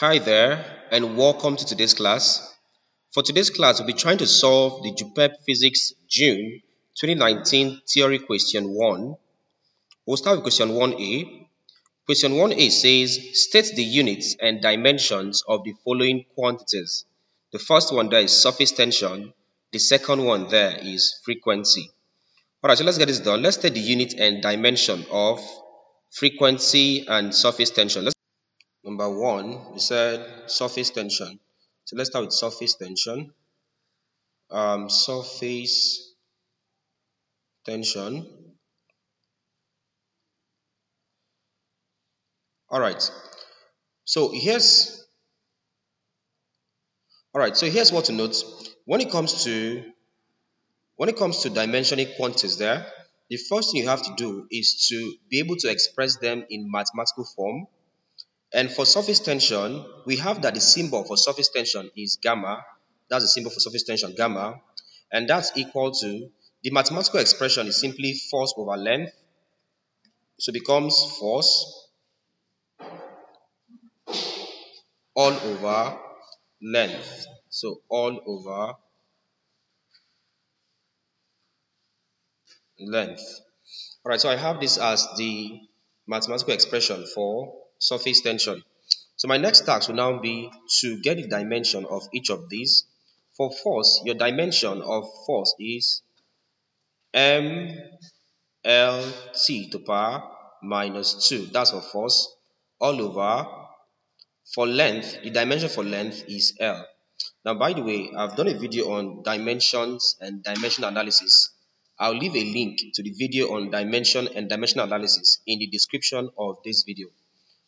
Hi there, and welcome to today's class. For today's class, we'll be trying to solve the JUPEB Physics June 2019 Theory Question 1. We'll start with Question 1A. Question 1A says, state the units and dimensions of the following quantities. The first one there is surface tension. The second one there is frequency. Alright, so let's get this done. Let's state the unit and dimension of frequency and surface tension. Number one, we said surface tension. So let's start with surface tension. Alright. So here's what to note. When it comes to dimensioning quantities there, the first thing you have to do is to be able to express them in mathematical form. And for surface tension, we have that the symbol for surface tension is gamma. That's the symbol for surface tension, gamma. And that's equal to, the mathematical expression is simply force over length. So it becomes force all over length. So all over length. Alright, so I have this as the mathematical expression for surface tension. So my next task will now be to get the dimension of each of these. For force, your dimension of force is mLT to power minus 2. That's for force all over. For length, the dimension for length is L. Now, by the way, I've done a video on dimensions and dimension analysis. I'll leave a link to the video on dimension and dimension analysis in the description of this video.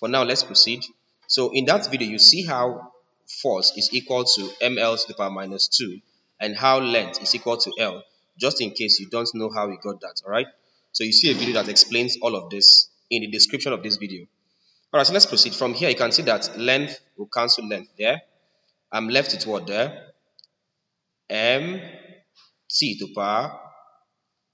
For now, let's proceed. So in that video, you see how force is equal to mL to the power minus 2 and how length is equal to L, just in case you don't know how you got that, alright? So you see a video that explains all of this in the description of this video. Alright, so let's proceed. From here, you can see that length will cancel length there. I'm left with what there? MT to the power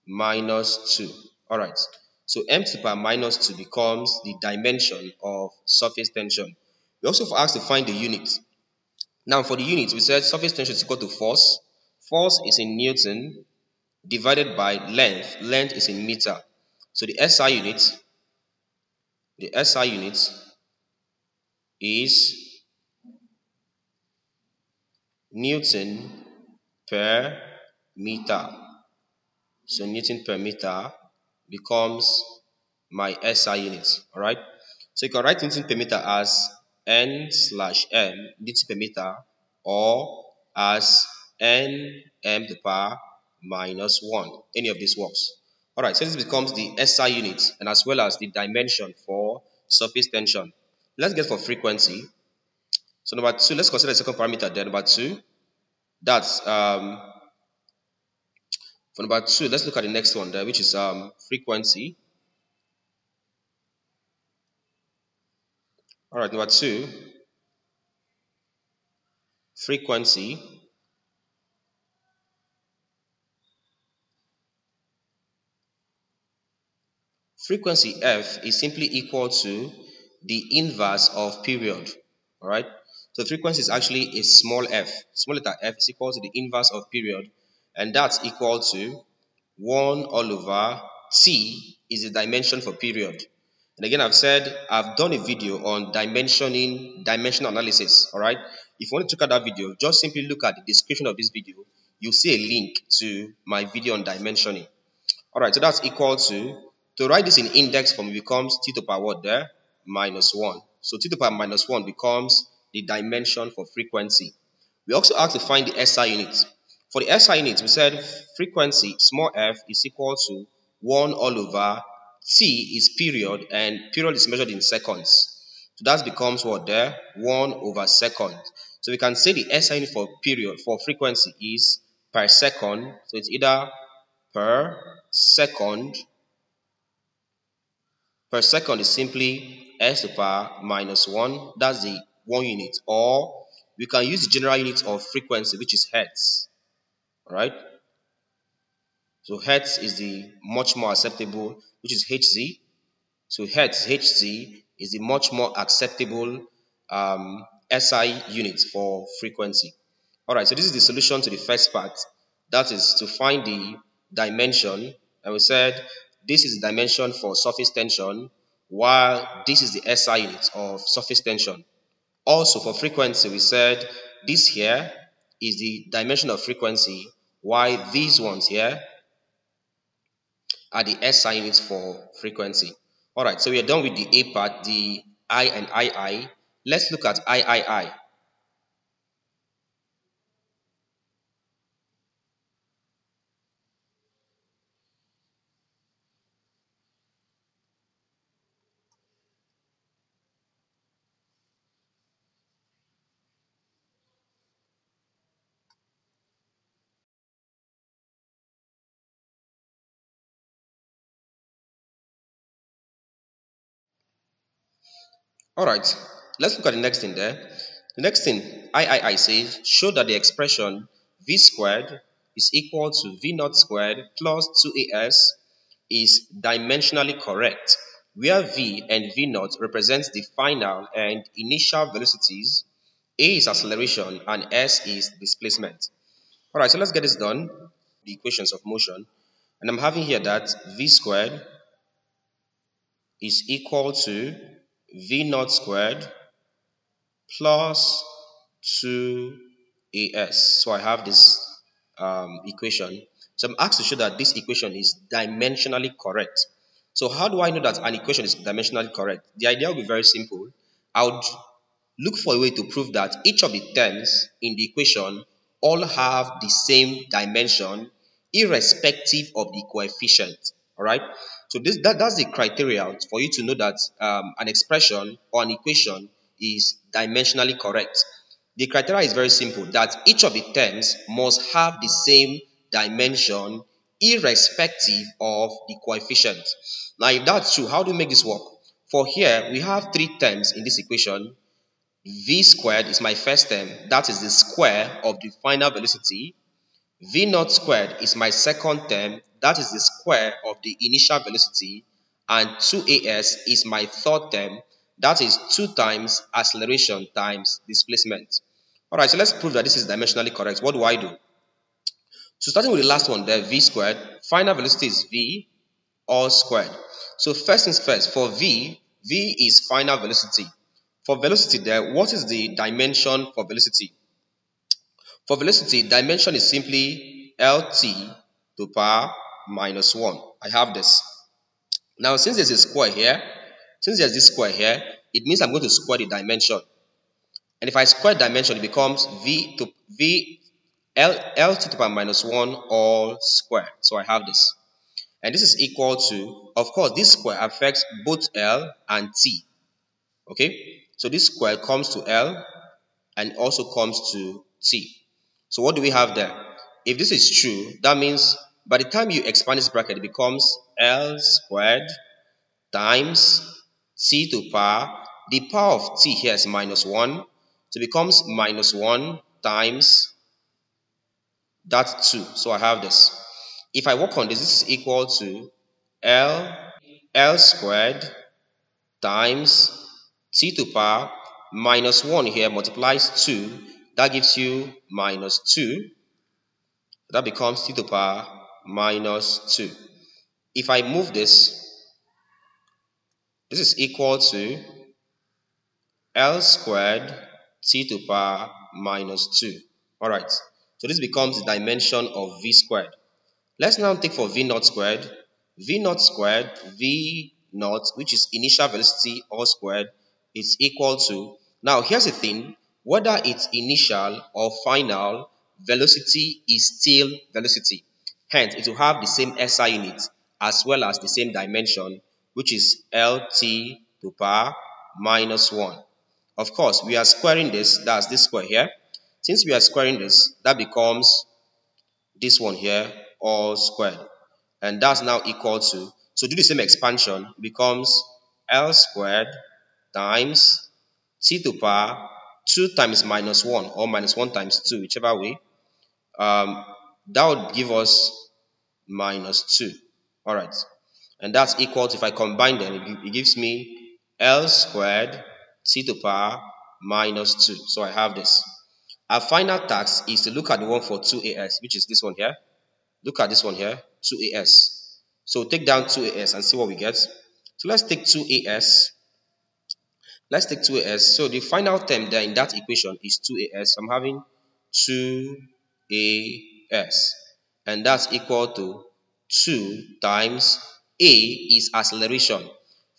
minus 2, alright? So m to the power minus 2 becomes the dimension of surface tension. We also asked to find the unit. Now for the unit, we said surface tension is equal to force. Force is in Newton divided by length. Length is in meter. So the SI unit is Newton per meter. So Newton per meter becomes my SI unit, alright? So you can write Newton per meter as N/m Newton per meter or as Nm to the power minus 1. Any of this works. Alright, so this becomes the SI unit and as well as the dimension for surface tension. Let's get for frequency. So number 2, let's consider the second parameter there. Number 2, that's for number 2, let's look at the next one there, which is frequency. Alright, number 2, frequency. Frequency F is simply equal to the inverse of period. Alright, so frequency is actually a small f. Small letter f is equal to the inverse of period. And that's equal to 1 all over t is the dimension for period. And again, I've said I've done a video on dimensional analysis. Alright, if you want to check out that video, just simply look at the description of this video. You'll see a link to my video on dimensioning. Alright, so that's equal to write this in index form, it becomes t to the power what there? Minus 1. So t to the power minus 1 becomes the dimension for frequency. We also have to find the SI unit. For the SI unit, we said frequency, small f, is equal to 1 all over t is period, and period is measured in seconds. So that becomes what there? 1 over second. So we can say the SI unit for period, for frequency is per second. So it's either per second is simply s to the power minus 1. That's the 1 unit. Or we can use the general unit of frequency, which is hertz. Right, so hertz is the much more acceptable, which is Hz. So hertz, Hz is the much more acceptable SI units for frequency. Alright, so this is the solution to the first part. That is to find the dimension. And we said this is the dimension for surface tension, while this is the SI unit of surface tension. Also for frequency, we said this here is the dimension of frequency, while these ones here are the SI units for frequency. Alright, so we are done with the A part, the I and II. Let's look at III. Alright, let's look at the next thing there. The next thing, III says, show that the expression V squared is equal to V naught squared plus 2AS is dimensionally correct, where V and V naught represents the final and initial velocities, A is acceleration, and S is displacement. Alright, so let's get this done, the equations of motion. And I'm having here that V squared is equal to V naught squared plus 2AS. So I have this equation. So I'm asked to show that this equation is dimensionally correct. So how do I know that an equation is dimensionally correct? The idea will be very simple. I would look for a way to prove that each of the terms in the equation all have the same dimension irrespective of the coefficient. Alright, so that's the criteria for you to know that an expression or an equation is dimensionally correct. The criteria is very simple, that each of the terms must have the same dimension irrespective of the coefficient. Now, if that's true, how do we make this work? For here, we have three terms in this equation. V squared is my first term, that is the square of the final velocity. V naught squared is my second term, that is the square of the initial velocity, and 2AS is my third term, that is 2 times acceleration times displacement. Alright, so let's prove that this is dimensionally correct. What do I do? So starting with the last one there, V squared, final velocity is V all squared. So first things first, for V, V is final velocity. For velocity there, what is the dimension for velocity? For velocity, dimension is simply LT to the power minus 1. I have this. Now, since there's a square here, it means I'm going to square the dimension. And if I square dimension, it becomes LT to the power minus 1 all squared. So I have this. And this is equal to, of course, this square affects both L and T. Okay? So this square comes to L and also comes to T. So what do we have there? If this is true, that means by the time you expand this bracket, it becomes L squared times T to power. The power of T here is minus 1. So it becomes minus 1 times that 2. So I have this. If I work on this, this is equal to L squared times T to power. Minus 1 here multiplies 2. That gives you minus 2. That becomes T to the power minus 2. If I move this, this is equal to L squared T to the power minus 2. Alright, so this becomes the dimension of V squared. Let's now take for V naught squared. V naught squared, V naught, which is initial velocity all squared, is equal to, now here's the thing, whether it's initial or final, velocity is still velocity. Hence, it will have the same SI unit as well as the same dimension, which is LT to the power minus 1. Of course, we are squaring this, that's this square here. Since we are squaring this, that becomes this one here, all squared. And that's now equal to, so do the same expansion, it becomes L squared times T to the power 2 times minus 1 or minus 1 times 2, whichever way, that would give us minus 2. Alright, and that's equal to, if I combine them, it gives me L squared T to the power minus 2. So I have this. Our final task is to look at the one for 2AS, which is this one here. Look at this one here, 2AS. So take down 2AS and see what we get. So let's take 2AS. Let's take 2AS. So the final term there in that equation is 2AS. I'm having 2AS. And that's equal to 2 times A is acceleration.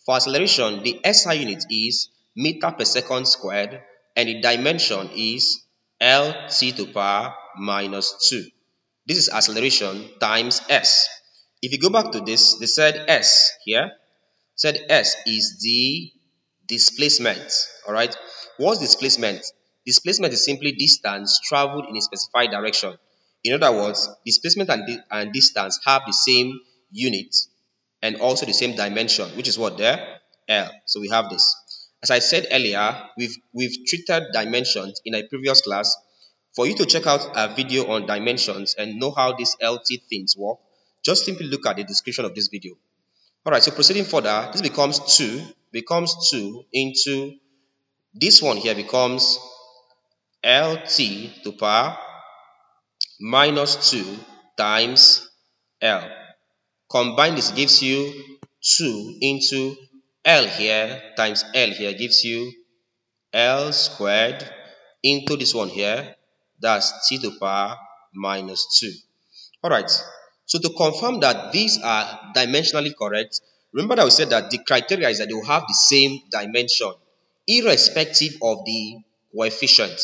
For acceleration, the SI unit is meter per second squared. And the dimension is LT to power minus 2. This is acceleration times S. If you go back to this, they said S here. Said S is the displacement. Alright. What's displacement? Displacement is simply distance traveled in a specified direction. In other words, displacement and distance have the same unit and also the same dimension, which is what there? L. So we have this. As I said earlier, we've treated dimensions in a previous class. For you to check out our video on dimensions and know how these LT things work, just simply look at the description of this video. Alright, so proceeding further, this becomes 2 into this one here becomes LT to power minus 2 times L. Combine this gives you 2 into L here times L here gives you L squared into this one here, that's T to power minus 2. Alright. So to confirm that these are dimensionally correct, remember that we said that the criteria is that they will have the same dimension, irrespective of the coefficient.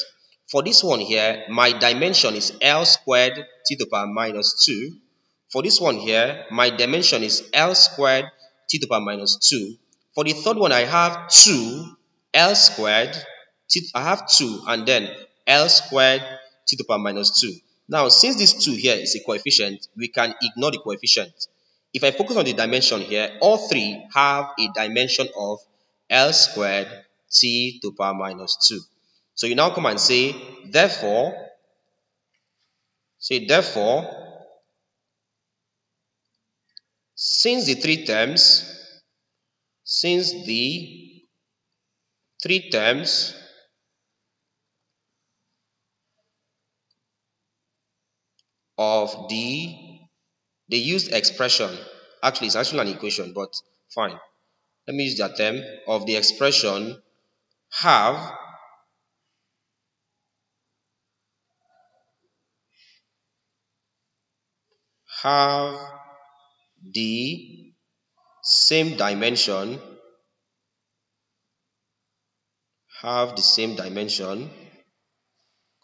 For this one here, my dimension is L squared T to the power minus 2. For this one here, my dimension is L squared T to the power minus 2. For the third one, I have 2 L squared T, I have 2 and then L squared T to the power minus 2. Now, since this 2 here is a coefficient, we can ignore the coefficient. If I focus on the dimension here, all three have a dimension of L squared T to the power minus 2. So you now come and say, therefore, since the three terms of the used expression, actually it's actually an equation, but fine, let me use that term, of the expression have the same dimension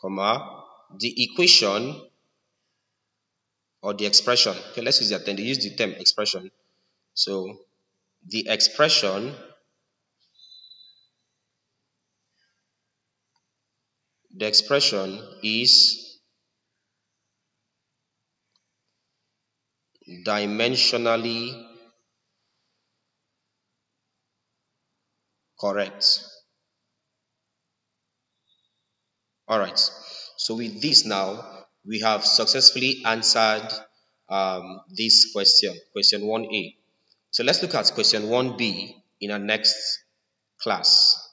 comma the equation or the expression. Okay, let's use that. Then they use the term expression. So the expression is dimensionally correct. All right. So with this now, we have successfully answered this question, question 1A. So let's look at question 1B in our next class.